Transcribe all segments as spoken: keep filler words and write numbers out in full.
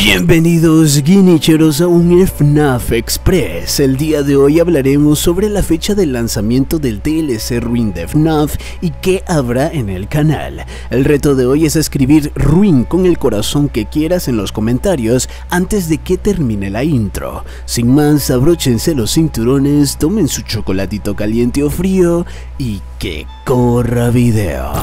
Bienvenidos guinicheros a un F NAF Express. El día de hoy hablaremos sobre la fecha del lanzamiento del D L C Ruin de F NAF y qué habrá en el canal. El reto de hoy es escribir Ruin con el corazón que quieras en los comentarios antes de que termine la intro. Sin más, abróchense los cinturones, tomen su chocolatito caliente o frío y que corra video.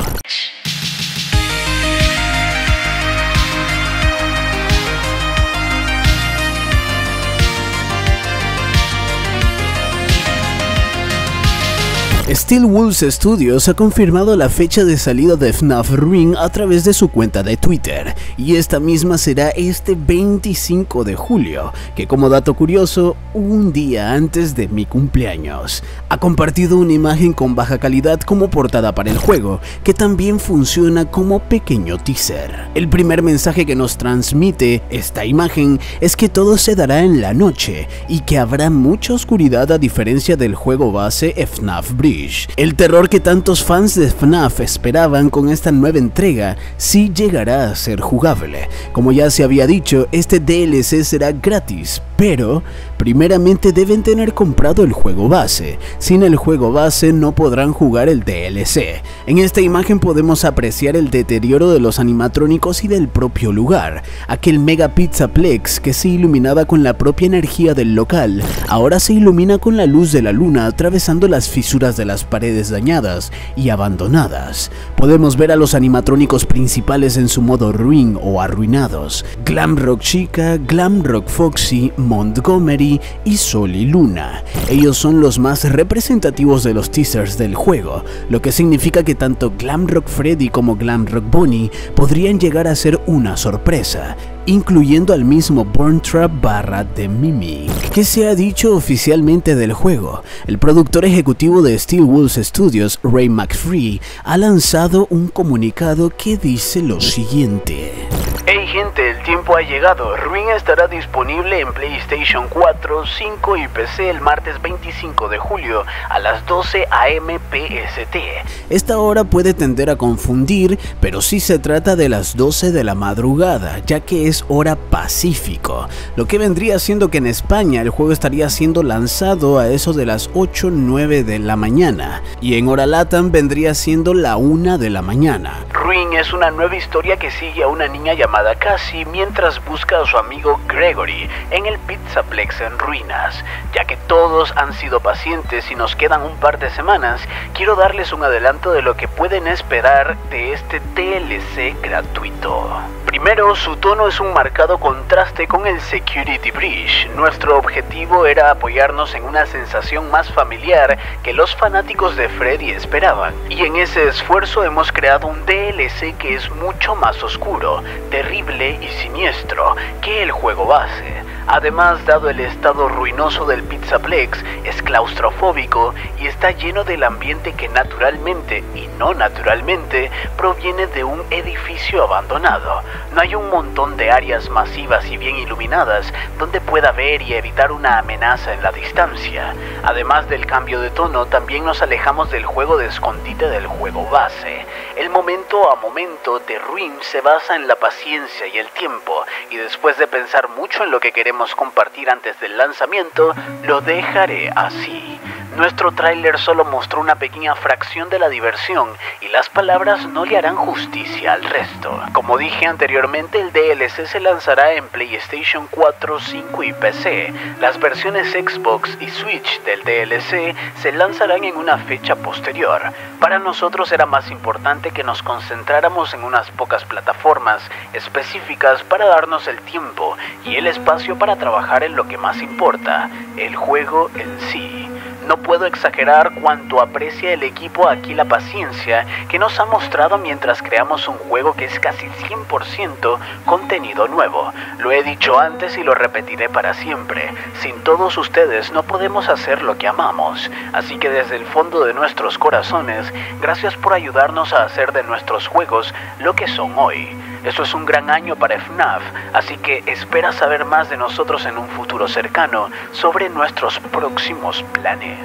Steel Wolves Studios ha confirmado la fecha de salida de F NAF Ruin a través de su cuenta de Twitter, y esta misma será este veinticinco de julio, que como dato curioso, un día antes de mi cumpleaños. Ha compartido una imagen con baja calidad como portada para el juego, que también funciona como pequeño teaser. El primer mensaje que nos transmite esta imagen es que todo se dará en la noche, y que habrá mucha oscuridad a diferencia del juego base F NAF Breach. El terror que tantos fans de F NAF esperaban con esta nueva entrega sí llegará a ser jugable. Como ya se había dicho, este D L C será gratis, pero primeramente deben tener comprado el juego base. Sin el juego base no podrán jugar el D L C. En esta imagen podemos apreciar el deterioro de los animatrónicos y del propio lugar. Aquel mega Pizzaplex que se iluminaba con la propia energía del local, ahora se ilumina con la luz de la luna atravesando las fisuras de las paredes dañadas y abandonadas. Podemos ver a los animatrónicos principales en su modo ruin o arruinados: Glamrock Chica, Glamrock Foxy, Montgomery y Sol y Luna. Ellos son los más representativos de los teasers del juego, lo que significa que tanto Glamrock Freddy como Glamrock Bonnie podrían llegar a ser una sorpresa, incluyendo al mismo Burntrap barra de Mimic. ¿Qué se ha dicho oficialmente del juego? El productor ejecutivo de Steel Wolves Studios, Ray McFree, ha lanzado un comunicado que dice lo siguiente: "Hey gente, el tiempo ha llegado. Ruin estará disponible en PlayStation cuatro, cinco y P C el martes veinticinco de julio a las doce a m P S T. Esta hora puede tender a confundir, pero sí se trata de las doce de la madrugada, ya que es hora pacífico, lo que vendría siendo que en España el juego estaría siendo lanzado a eso de las ocho o nueve de la mañana, y en hora LATAM vendría siendo la una de la mañana. Ruin es una nueva historia que sigue a una niña llamada Cassie mientras busca a su amigo Gregory en el Pizzaplex en ruinas. Ya que todos han sido pacientes y nos quedan un par de semanas, quiero darles un adelanto de lo que pueden esperar de este D L C gratuito. Primero, su tono es un marcado contraste con el Security Breach. Nuestro objetivo era apoyarnos en una sensación más familiar que los fanáticos de Freddy esperaban, y en ese esfuerzo hemos creado un D L C que es mucho más oscuro, terrible y siniestro que el juego base. Además, dado el estado ruinoso del Pizzaplex, es claustrofóbico y está lleno del ambiente que naturalmente y no naturalmente proviene de un edificio abandonado. No hay un montón de áreas masivas y bien iluminadas donde pueda ver y evitar una amenaza en la distancia. Además del cambio de tono, también nos alejamos del juego de escondite del juego base. El momento a momento de Ruin se basa en la paciencia y el tiempo, y después de pensar mucho en lo que queremos compartir antes del lanzamiento, lo dejaré así. Nuestro tráiler solo mostró una pequeña fracción de la diversión y las palabras no le harán justicia al resto. Como dije anteriormente, el D L C se lanzará en PlayStation cuatro, cinco y P C. Las versiones Xbox y Switch del D L C se lanzarán en una fecha posterior. Para nosotros era más importante que nos concentráramos en unas pocas plataformas específicas para darnos el tiempo y el espacio para trabajar en lo que más importa, el juego en sí. No puedo exagerar cuánto aprecia el equipo aquí la paciencia que nos ha mostrado mientras creamos un juego que es casi cien por ciento contenido nuevo. Lo he dicho antes y lo repetiré para siempre. Sin todos ustedes no podemos hacer lo que amamos. Así que desde el fondo de nuestros corazones, gracias por ayudarnos a hacer de nuestros juegos lo que son hoy. Esto es un gran año para F NAF, así que espera saber más de nosotros en un futuro cercano sobre nuestros próximos planes.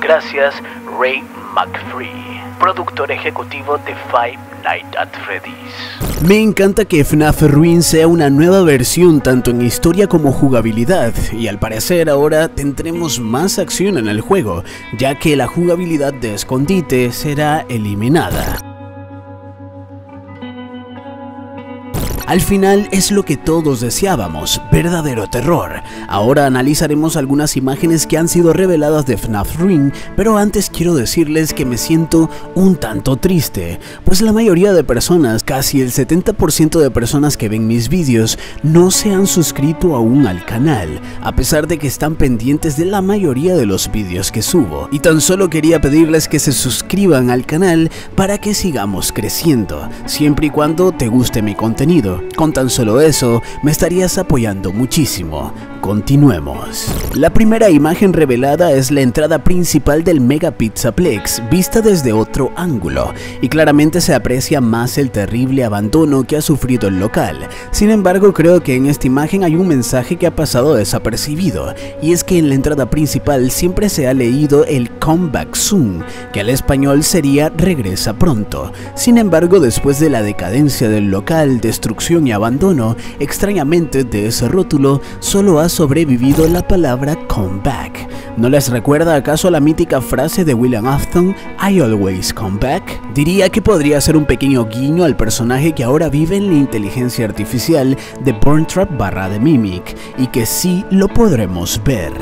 Gracias, Ray McFree, productor ejecutivo de F NAF. Night at Freddy's. Me encanta que FNAF Ruin sea una nueva versión tanto en historia como jugabilidad, y al parecer ahora tendremos más acción en el juego, ya que la jugabilidad de escondite será eliminada. Al final es lo que todos deseábamos, verdadero terror. Ahora analizaremos algunas imágenes que han sido reveladas de FNAF Ruin, pero antes quiero decirles que me siento un tanto triste, pues la mayoría de personas, casi el setenta por ciento de personas que ven mis vídeos, no se han suscrito aún al canal, a pesar de que están pendientes de la mayoría de los vídeos que subo. Y tan solo quería pedirles que se suscriban al canal para que sigamos creciendo, siempre y cuando te guste mi contenido. Con tan solo eso, me estarías apoyando muchísimo. Continuemos. La primera imagen revelada es la entrada principal del Mega Pizzaplex, vista desde otro ángulo, y claramente se aprecia más el terrible abandono que ha sufrido el local. Sin embargo, creo que en esta imagen hay un mensaje que ha pasado desapercibido, y es que en la entrada principal siempre se ha leído el Come Back Soon, que al español sería regresa pronto. Sin embargo, después de la decadencia del local, destrucción y abandono, extrañamente de ese rótulo solo ha sobrevivido la palabra come back. ¿No les recuerda acaso la mítica frase de William Afton, I always come back? Diría que podría ser un pequeño guiño al personaje que ahora vive en la inteligencia artificial de Burntrap barra de Mimic, y que sí lo podremos ver.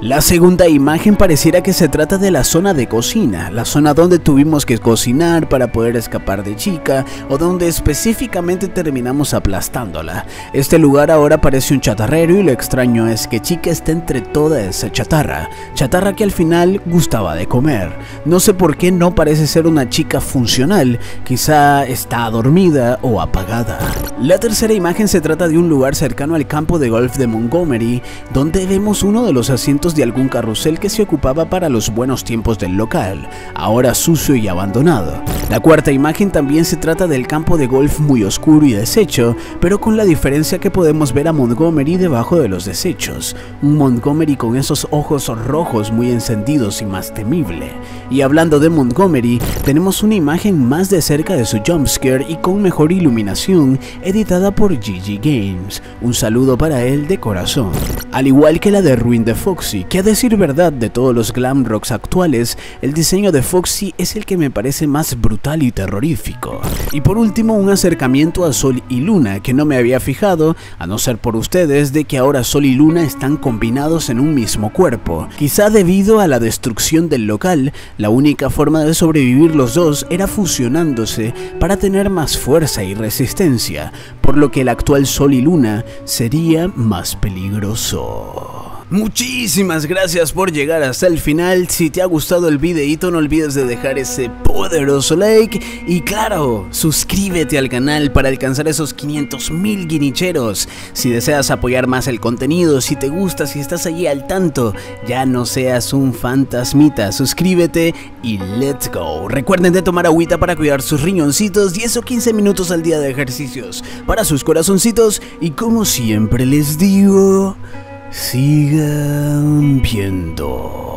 La segunda imagen pareciera que se trata de la zona de cocina, la zona donde tuvimos que cocinar para poder escapar de Chica, o donde específicamente terminamos aplastándola. Este lugar ahora parece un chatarrero, y lo extraño es que Chica está entre toda esa chatarra, chatarra que al final gustaba de comer. No sé por qué no parece ser una chica funcional, quizá está dormida o apagada. La tercera imagen se trata de un lugar cercano al campo de golf de Montgomery, donde vemos uno de los asientos de algún carrusel que se ocupaba para los buenos tiempos del local, ahora sucio y abandonado. La cuarta imagen también se trata del campo de golf muy oscuro y deshecho, pero con la diferencia que podemos ver a Montgomery debajo de los desechos, un Montgomery con esos ojos rojos muy encendidos y más temible. Y hablando de Montgomery, tenemos una imagen más de cerca de su jumpscare y con mejor iluminación, editada por G G Games, un saludo para él de corazón. Al igual que la de Ruin de Foxy, que a decir verdad de todos los Glamrocks actuales, el diseño de Foxy es el que me parece más brutal y terrorífico. Y por último, un acercamiento a Sol y Luna que no me había fijado, a no ser por ustedes, de que ahora Sol y Luna están combinados en un mismo cuerpo. Quizá debido a la destrucción del local, la única forma de sobrevivir los dos era fusionándose para tener más fuerza y resistencia, por lo que el actual Sol y Luna sería más peligroso. Muchísimas gracias por llegar hasta el final. Si te ha gustado el videito, no olvides de dejar ese poderoso like, y claro, suscríbete al canal para alcanzar esos quinientos mil guinicheros. Si deseas apoyar más el contenido, si te gusta, si estás allí al tanto, ya no seas un fantasmita, suscríbete y let's go. Recuerden de tomar agüita para cuidar sus riñoncitos, diez o quince minutos al día de ejercicios para sus corazoncitos, y como siempre les digo, sigan viendo.